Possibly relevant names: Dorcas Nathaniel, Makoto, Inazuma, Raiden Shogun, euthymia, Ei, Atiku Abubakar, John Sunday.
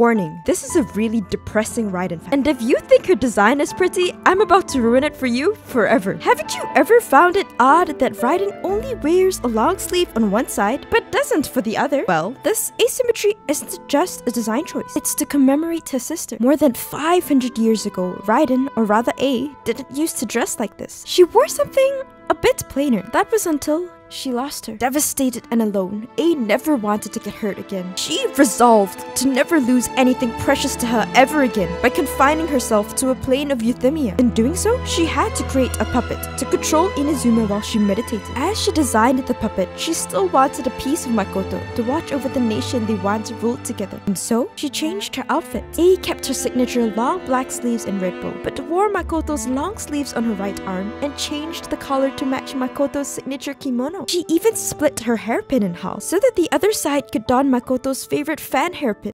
Warning, this is a really depressing Raiden fan, and if you think her design is pretty, I'm about to ruin it for you forever. Haven't you ever found it odd that Raiden only wears a long sleeve on one side, but doesn't for the other? Well, this asymmetry isn't just a design choice, it's to commemorate her sister. More than 500 years ago, Raiden, or rather Ei, didn't used to dress like this. She wore something a bit plainer. That was until she lost her. Devastated and alone, Ei never wanted to get hurt again. She resolved to never lose anything precious to her ever again by confining herself to a plane of euthymia. In doing so, she had to create a puppet to control Inazuma while she meditated. As she designed the puppet, she still wanted a piece of Makoto to watch over the nation they wanted to rule together. And so, she changed her outfit. Ei kept her signature long black sleeves and red bow, but wore Makoto's long sleeves on her right arm and changed the collar to match Makoto's signature kimono. She even split her hairpin in half so that the other side could don Makoto's favorite fan hairpin.